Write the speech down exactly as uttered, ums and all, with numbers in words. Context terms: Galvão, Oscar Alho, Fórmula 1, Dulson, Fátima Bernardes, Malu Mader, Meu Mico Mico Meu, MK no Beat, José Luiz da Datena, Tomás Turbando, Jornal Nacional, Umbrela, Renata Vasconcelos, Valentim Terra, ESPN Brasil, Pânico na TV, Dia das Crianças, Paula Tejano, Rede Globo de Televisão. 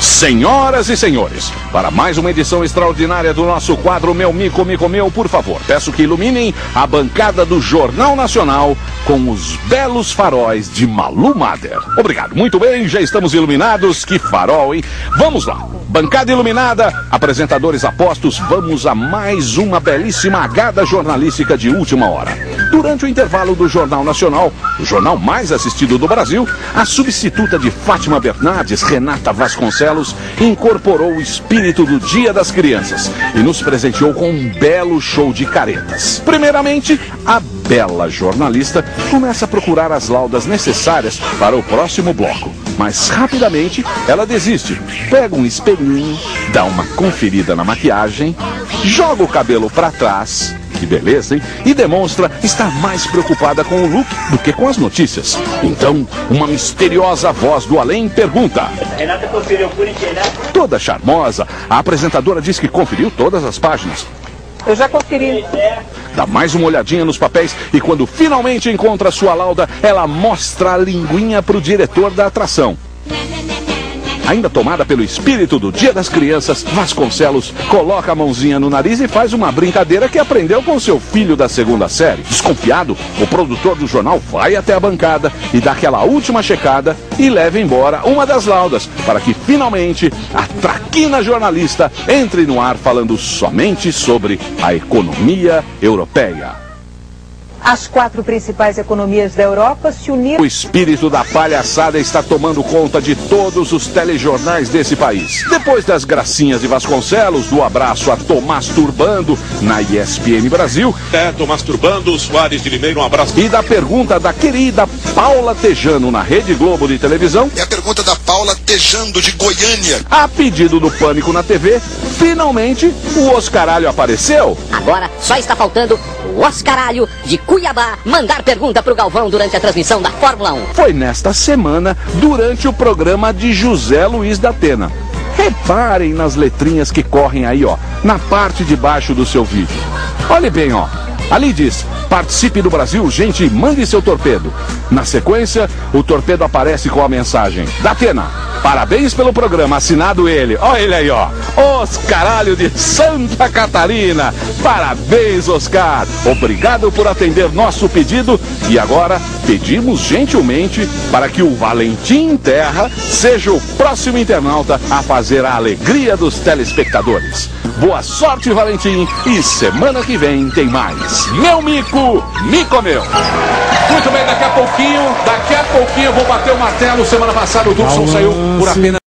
Senhoras e senhores, para mais uma edição extraordinária do nosso quadro Meu Mico Mico Meu, por favor, peço que iluminem a bancada do Jornal Nacional com os belos faróis de Malu Mader. Obrigado, muito bem, já estamos iluminados, que farol, hein? Vamos lá, bancada iluminada, apresentadores apostos, vamos a mais uma belíssima agada jornalística de última hora. Durante o intervalo do Jornal Nacional, o jornal mais assistido do Brasil, a substituta de Fátima Bernardes, Renata Vasconcelos, incorporou o espírito do Dia das Crianças e nos presenteou com um belo show de caretas. Primeiramente, a bela jornalista começa a procurar as laudas necessárias para o próximo bloco, mas rapidamente ela desiste, pega um espelhinho, dá uma conferida na maquiagem, joga o cabelo para trás... Que beleza, hein? E demonstra estar mais preocupada com o look do que com as notícias. Então, uma misteriosa voz do além pergunta... Renata conferiu por inteira? Toda charmosa, a apresentadora diz que conferiu todas as páginas. Eu já conferi. Dá mais uma olhadinha nos papéis e quando finalmente encontra sua lauda, ela mostra a linguinha pro diretor da atração. Ainda tomada pelo espírito do Dia das Crianças, Vasconcelos coloca a mãozinha no nariz e faz uma brincadeira que aprendeu com seu filho da segunda série. Desconfiado, o produtor do jornal vai até a bancada e dá aquela última checada e leva embora uma das laudas, para que finalmente a traquina jornalista entre no ar falando somente sobre a economia europeia. As quatro principais economias da Europa se uniram... O espírito da palhaçada está tomando conta de todos os telejornais desse país. Depois das gracinhas de Vasconcelos, do abraço a Tomás Turbando, na E S P N Brasil... É, Tomás Turbando, Soares de Limeiro, um abraço... E da pergunta da querida Paula Tejano, na Rede Globo de Televisão... É a pergunta da Paula Tejano, de Goiânia... A pedido do Pânico na T V, finalmente o Oscar Alho apareceu... Agora só está faltando o Oscar Alho de Cuiabá mandar pergunta pro Galvão durante a transmissão da Fórmula um. Foi nesta semana, durante o programa de José Luiz da Datena. Reparem nas letrinhas que correm aí, ó, na parte de baixo do seu vídeo. Olhe bem, ó. Ali diz, participe do Brasil, gente, mande seu torpedo. Na sequência, o torpedo aparece com a mensagem, Datena, parabéns pelo programa, assinado ele. Olha ele aí, ó, Oscar Alho de Santa Catarina. Parabéns, Oscar. Obrigado por atender nosso pedido. E agora, pedimos gentilmente para que o Valentim Terra seja o próximo internauta a fazer a alegria dos telespectadores. Boa sorte, Valentim, e semana que vem tem mais. Meu Mico, Mico Meu. Muito bem, daqui a pouquinho, daqui a pouquinho eu vou bater o martelo. Semana passada o Dulson saiu por apenas...